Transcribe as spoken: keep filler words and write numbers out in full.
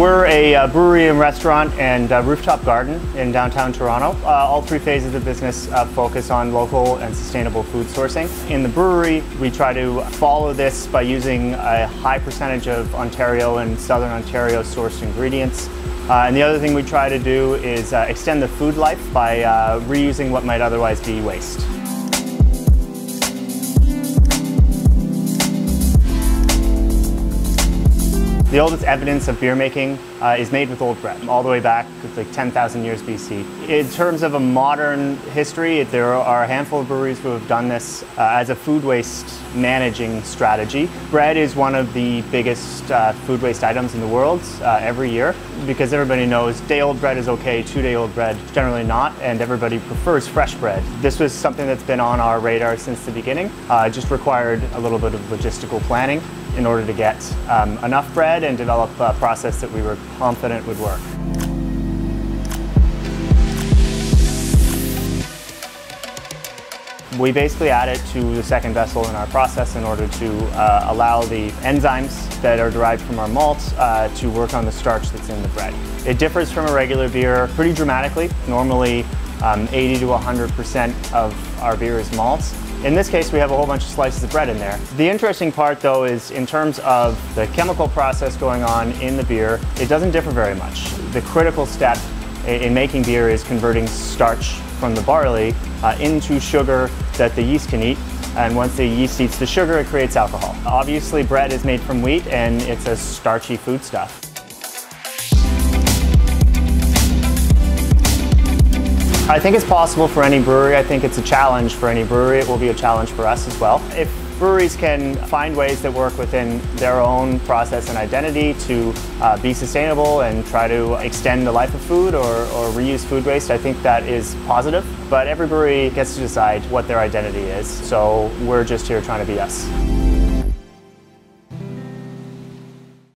We're a uh, brewery and restaurant and uh, rooftop garden in downtown Toronto. Uh, all three phases of business uh, focus on local and sustainable food sourcing. In the brewery, we try to follow this by using a high percentage of Ontario and Southern Ontario sourced ingredients. Uh, and the other thing we try to do is uh, extend the food life by uh, reusing what might otherwise be waste. The oldest evidence of beer making uh, is made with old bread, all the way back like ten thousand years B C. In terms of a modern history, there are a handful of breweries who have done this uh, as a food waste managing strategy. Bread is one of the biggest uh, food waste items in the world uh, every year, because everybody knows day-old bread is okay, two-day-old bread generally not, and everybody prefers fresh bread. This was something that's been on our radar since the beginning. Uh, it just required a little bit of logistical planning in order to get um, enough bread and develop a process that we were confident would work. We basically add it to the second vessel in our process in order to uh, allow the enzymes that are derived from our malt uh, to work on the starch that's in the bread. It differs from a regular beer pretty dramatically. Normally um, eighty to one hundred percent of our beer is malt. In this case, we have a whole bunch of slices of bread in there. The interesting part, though, is in terms of the chemical process going on in the beer, it doesn't differ very much. The critical step in making beer is converting starch from the barley uh, into sugar that the yeast can eat. And once the yeast eats the sugar, it creates alcohol. Obviously, bread is made from wheat, and it's a starchy foodstuff. I think it's possible for any brewery. I think it's a challenge for any brewery. It will be a challenge for us as well. If breweries can find ways that work within their own process and identity to uh, be sustainable and try to extend the life of food or, or reuse food waste, I think that is positive. But every brewery gets to decide what their identity is. So we're just here trying to be us.